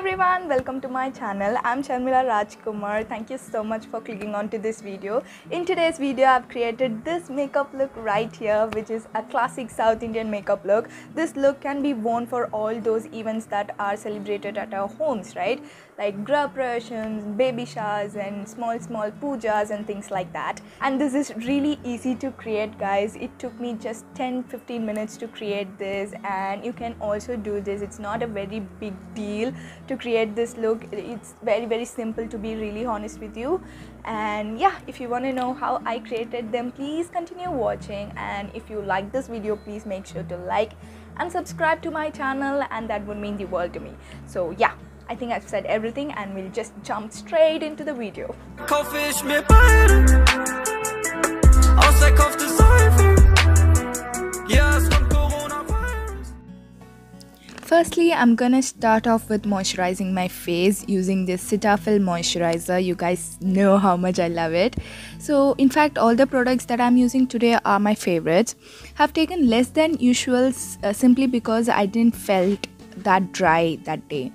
everyone, welcome to my channel. I'm Chamila Rajkumar. Thank you so much for clicking on to this video. In today's video, I've created this makeup look right here, which is a classic South Indian makeup look. This look can be worn for all those events that are celebrated at our homes, right? Like Grah Prayashams, baby showers and small pujas and things like that. And this is really easy to create, guys. It took me just 10-15 minutes to create this, and you can also do this. It's not a very big deal to create this look. It's very simple, to be really honest with you. And yeah, if you want to know how I created them, please continue watching. And if you like this video, please make sure to like and subscribe to my channel, and that would mean the world to me. So yeah, I think I've said everything and we'll just jump straight into the video. Firstly, I'm gonna start off with moisturizing my face using this Cetaphil moisturizer. You guys know how much I love it. So in fact, all the products that I'm using today are my favorites. I've taken less than usual simply because I didn't felt that dry that day,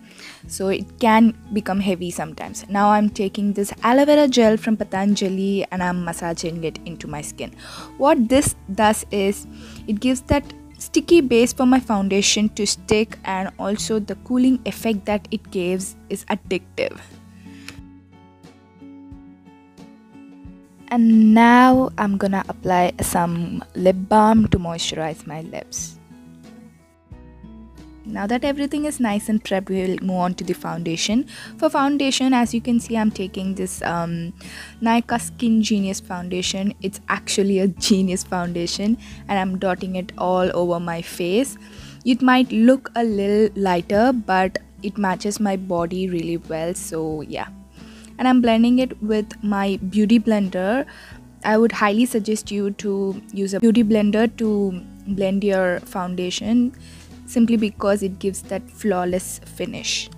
so it can become heavy sometimes. Now I'm taking this aloe vera gel from Patanjali and I'm massaging it into my skin. What this does is it gives that sticky base for my foundation to stick, and also the cooling effect that it gives is addictive. And now I'm gonna apply some lip balm to moisturize my lips. Now that everything is nice and prepped, we will move on to the foundation. For foundation, as you can see, I'm taking this Nykaa Skin Genius foundation. It's actually a genius foundation, and I'm dotting it all over my face. It might look a little lighter, but it matches my body really well, so yeah. And I'm blending it with my beauty blender. I would highly suggest you to use a beauty blender to blend your foundation, simply because it gives that flawless finish.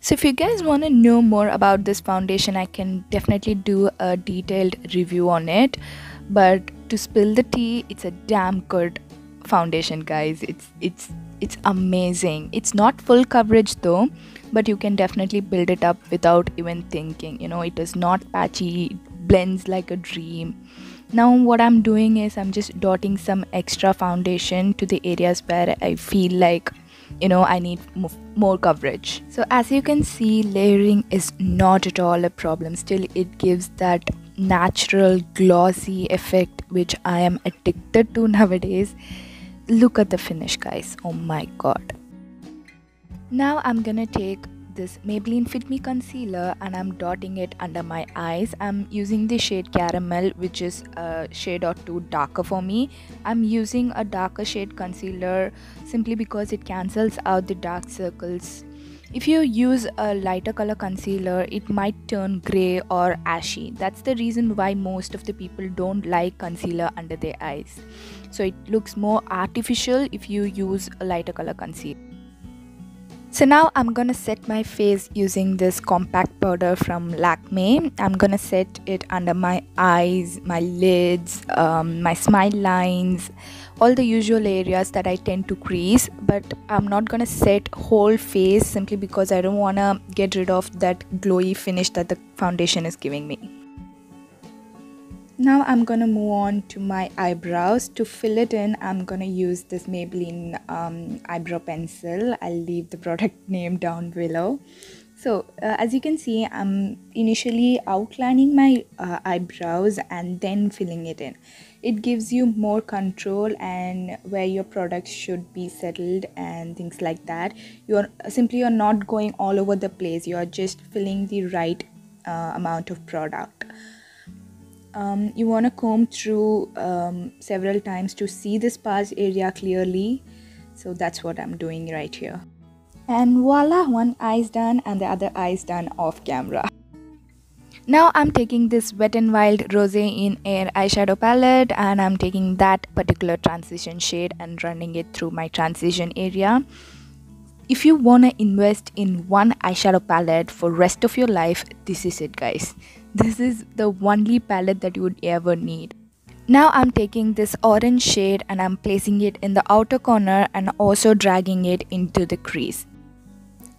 So if you guys want to know more about this foundation, I can definitely do a detailed review on it, but to spill the tea, it's a damn good foundation, guys. It's amazing. It's not full coverage though, but you can definitely build it up without even thinking, you know. It is not patchy, it blends like a dream. Now what I'm doing is I'm just dotting some extra foundation to the areas where I feel like, you know, I need more coverage. So as you can see, layering is not at all a problem. Still, it gives that natural glossy effect which I am addicted to nowadays. Look at the finish, guys. Oh my god. Now I'm gonna take this Maybelline Fit Me Concealer and I'm dotting it under my eyes. I'm using the shade Caramel, which is a shade or two darker for me. I'm using a darker shade concealer simply because it cancels out the dark circles. If you use a lighter color concealer, it might turn grey or ashy. That's the reason why most of the people don't like concealer under their eyes. So it looks more artificial if you use a lighter color concealer. So now I'm gonna set my face using this compact powder from Lakme. I'm gonna set it under my eyes, my lids, my smile lines, all the usual areas that I tend to crease, but I'm not gonna set whole face simply because I don't wanna get rid of that glowy finish that the foundation is giving me. Now I'm gonna move on to my eyebrows. To fill it in, I'm gonna use this Maybelline eyebrow pencil. I'll leave the product name down below. So as you can see, I'm initially outlining my eyebrows and then filling it in. It gives you more control and where your products should be settled and things like that. You're not going all over the place. You're just filling the right amount of product. You want to comb through several times to see the sparse area clearly. So that's what I'm doing right here. And voila, one eye's done and the other eye's done off camera. Now I'm taking this Wet n Wild Rosé in Air eyeshadow palette, and I'm taking that particular transition shade and running it through my transition area. If you want to invest in one eyeshadow palette for rest of your life, this is it, guys. This is the only palette that you would ever need. Now I'm taking this orange shade and I'm placing it in the outer corner and also dragging it into the crease.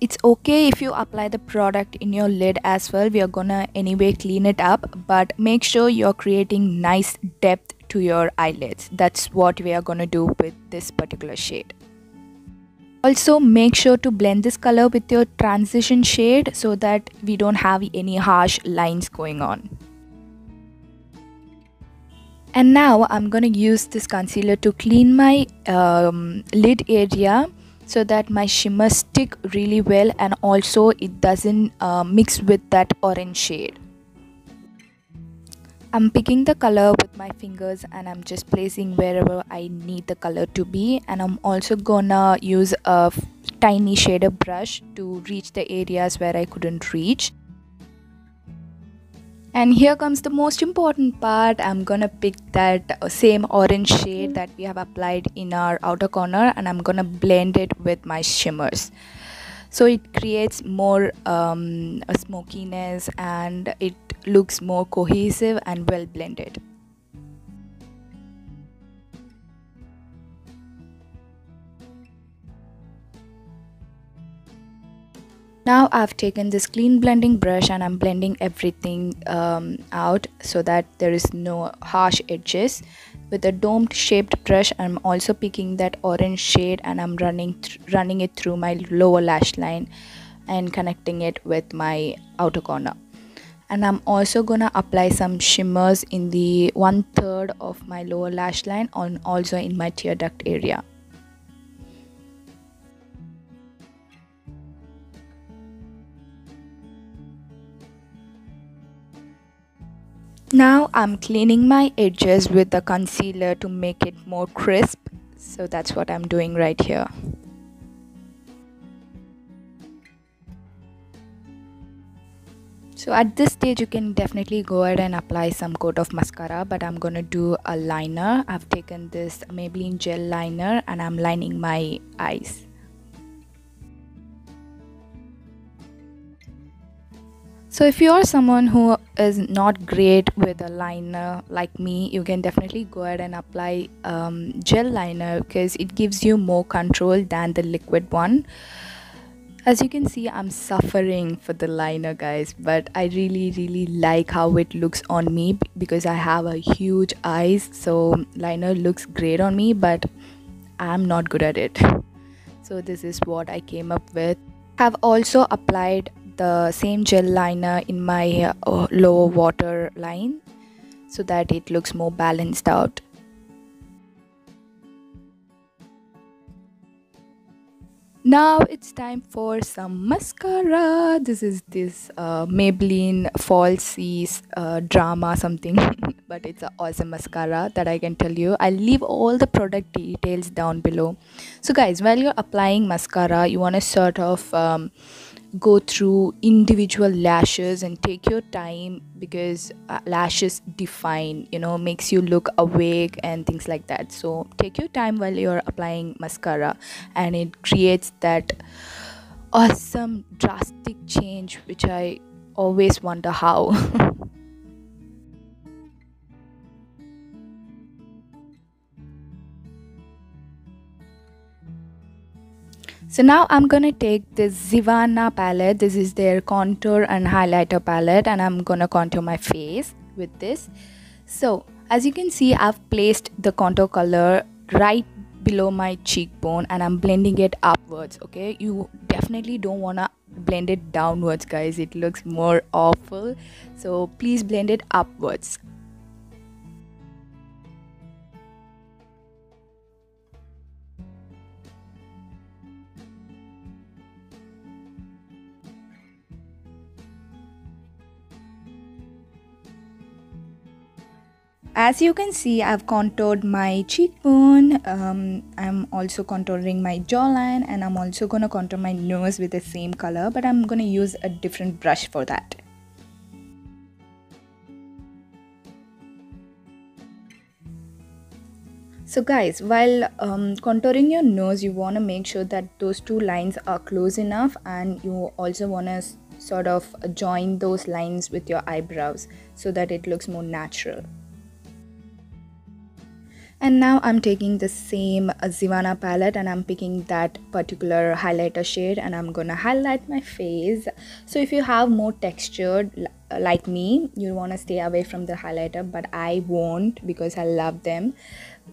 It's okay if you apply the product in your lid as well, we are gonna anyway clean it up, but make sure you're creating nice depth to your eyelids. That's what we are gonna do with this particular shade. Also make sure to blend this color with your transition shade so that we don't have any harsh lines going on. And now I'm gonna use this concealer to clean my lid area so that my shimmer stick really well and also it doesn't mix with that orange shade. I'm picking the color with my fingers and I'm just placing wherever I need the color to be, and I'm also gonna use a tiny shader brush to reach the areas where I couldn't reach. And here comes the most important part. I'm gonna pick that same orange shade that we have applied in our outer corner and I'm gonna blend it with my shimmers. So it creates more smokiness and it looks more cohesive and well blended. Now I've taken this clean blending brush and I'm blending everything out so that there is no harsh edges. With a domed shaped brush I'm also picking that orange shade and I'm running it through my lower lash line and connecting it with my outer corner. And I'm also gonna apply some shimmers in the 1/3 of my lower lash line and also in my tear duct area. Now I'm cleaning my edges with the concealer to make it more crisp, so that's what I'm doing right here. So at this stage you can definitely go ahead and apply some coat of mascara, but I'm gonna do a liner. I've taken this Maybelline gel liner and I'm lining my eyes. So if you are someone who is not great with a liner like me, you can definitely go ahead and apply gel liner because it gives you more control than the liquid one. As you can see, I'm suffering for the liner guys, but I really like how it looks on me because I have a huge eyes, so liner looks great on me, but I'm not good at it. So this is what I came up with. I've also applied the same gel liner in my lower waterline so that it looks more balanced out. Now it's time for some mascara. This is this Maybelline Falsies drama something but it's an awesome mascara that I can tell you. I'll leave all the product details down below. So guys, while you're applying mascara you want to sort of go through individual lashes and take your time because lashes define, you know, makes you look awake and things like that. So take your time while you're applying mascara and it creates that awesome drastic change which I always wonder how. So now I'm gonna take this Sivanna palette. This is their contour and highlighter palette and I'm gonna contour my face with this. So as you can see, I've placed the contour color right below my cheekbone and I'm blending it upwards. Okay, you definitely don't wanna blend it downwards guys, it looks more awful, so please blend it upwards. As you can see, I've contoured my cheekbone, I'm also contouring my jawline and I'm also gonna contour my nose with the same color, but I'm gonna use a different brush for that. So guys, while contouring your nose, you wanna make sure that those two lines are close enough and you also wanna sort of join those lines with your eyebrows so that it looks more natural. And now I'm taking the same Sivanna palette and I'm picking that particular highlighter shade and I'm gonna highlight my face. So if you have more textured like me, you want to stay away from the highlighter, but I won't because I love them.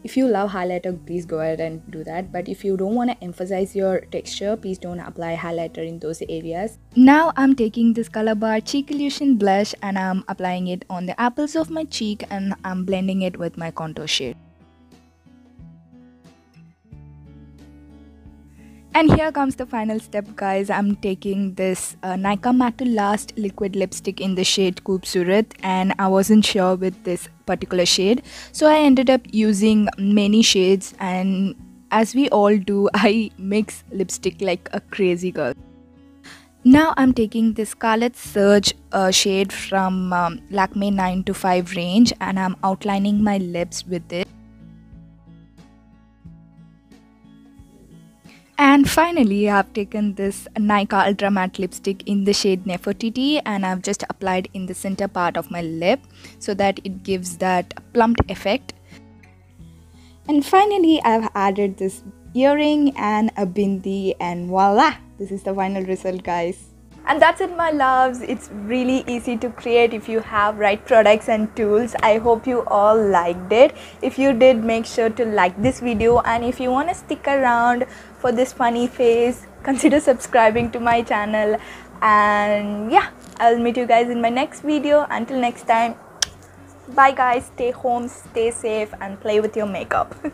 If you love highlighter, please go ahead and do that, but if you don't want to emphasize your texture, please don't apply highlighter in those areas. Now I'm taking this Color Bar Cheek Illusion blush and I'm applying it on the apples of my cheek and I'm blending it with my contour shade. And here comes the final step, guys. I'm taking this Nykaa Matte To Last Liquid Lipstick in the shade Khoob-Surat, and I wasn't sure with this particular shade, so I ended up using many shades, and as we all do, I mix lipstick like a crazy girl. Now I'm taking this Scarlet Surge shade from Lakme 9 to 5 range, and I'm outlining my lips with it. And finally, I've taken this Nykaa Ultra Matte Lipstick in the shade Nefertiti and I've just applied in the center part of my lip so that it gives that plumped effect. And finally, I've added this earring and a bindi and voila! This is the final result, guys. And that's it, my loves. It's really easy to create if you have right products and tools. I hope you all liked it. If you did, make sure to like this video, and if you want to stick around for this funny face, consider subscribing to my channel. And yeah, I'll meet you guys in my next video. Until next time, bye guys. Stay home, stay safe, and play with your makeup.